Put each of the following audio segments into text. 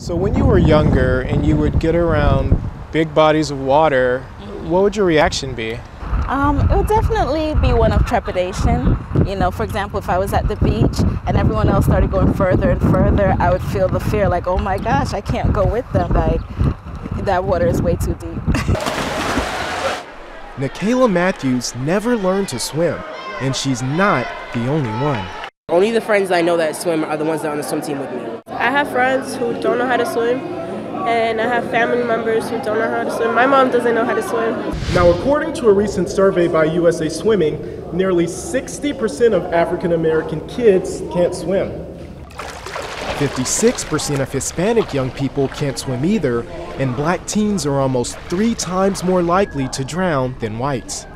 So when you were younger and you would get around big bodies of water, what would your reaction be? It would definitely be one of trepidation. You know, for example, if I was at the beach and everyone else started going further and further, I would feel the fear like, oh my gosh, I can't go with them. Like, that water is way too deep. Na'Kayla Matthews never learned to swim, and she's not the only one. Only the friends I know that swim are the ones that are on the swim team with me. I have friends who don't know how to swim, and I have family members who don't know how to swim. My mom doesn't know how to swim. Now, according to a recent survey by USA Swimming, nearly 60% of African American kids can't swim. 56% of Hispanic young people can't swim either, and black teens are almost 3 times more likely to drown than whites.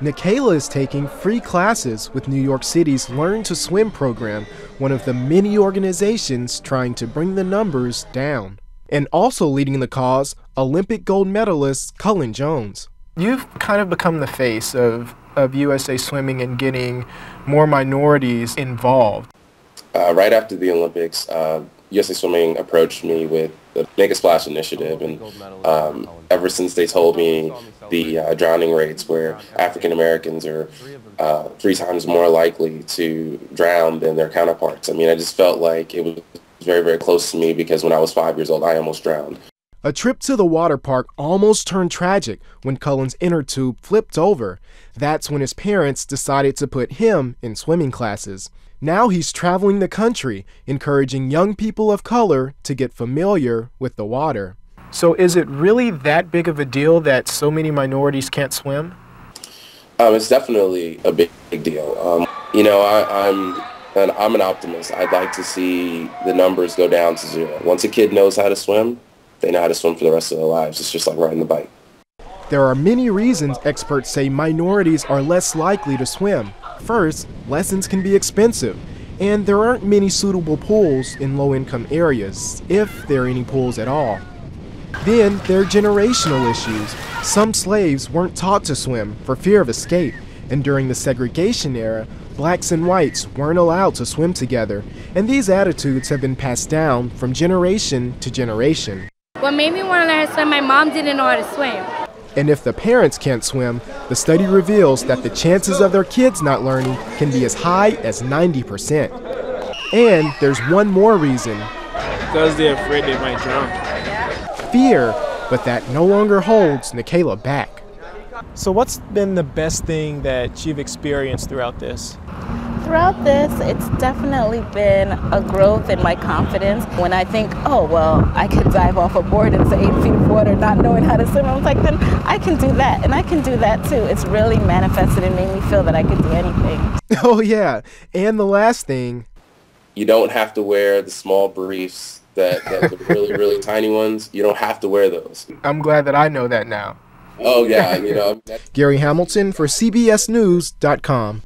Na'Kayla is taking free classes with New York City's Learn to Swim program, one of the many organizations trying to bring the numbers down. And also leading the cause, Olympic gold medalist Cullen Jones. You've kind of become the face of USA Swimming and getting more minorities involved. Right after the Olympics, USA Swimming approached me with the Make-A-Splash Initiative, and ever since they told me the drowning rates where African Americans are 3 times more likely to drown than their counterparts. I mean, I just felt like it was very, very close to me because when I was 5 years old, I almost drowned. A trip to the water park almost turned tragic when Cullen's inner tube flipped over. That's when his parents decided to put him in swimming classes. Now he's traveling the country, encouraging young people of color to get familiar with the water. So is it really that big of a deal that so many minorities can't swim? It's definitely a big deal. You know, I'm an optimist. I'd like to see the numbers go down to zero. Once a kid knows how to swim, they know how to swim for the rest of their lives. It's just like riding the bike. There are many reasons experts say minorities are less likely to swim. First, lessons can be expensive, and there aren't many suitable pools in low-income areas, if there are any pools at all. Then, there are generational issues. Some slaves weren't taught to swim for fear of escape, and during the segregation era, blacks and whites weren't allowed to swim together, and these attitudes have been passed down from generation to generation. What made me want to learn how to swim, my mom didn't know how to swim. And if the parents can't swim, the study reveals that the chances of their kids not learning can be as high as 90%. And there's one more reason. Because they're afraid they might drown. Fear, but that no longer holds Na'Kayla back. So what's been the best thing that you've experienced throughout this? Throughout this, it's definitely been a growth in my confidence. When I think, oh, well, I could dive off a board into 8 feet of water not knowing how to swim, I was like, then I can do that, and I can do that too. It's really manifested and made me feel that I could do anything. Oh, yeah. And the last thing. You don't have to wear the small briefs that the really, really tiny ones. You don't have to wear those. I'm glad that I know that now. Oh, yeah. You know. Gary Hamilton for CBSNews.com.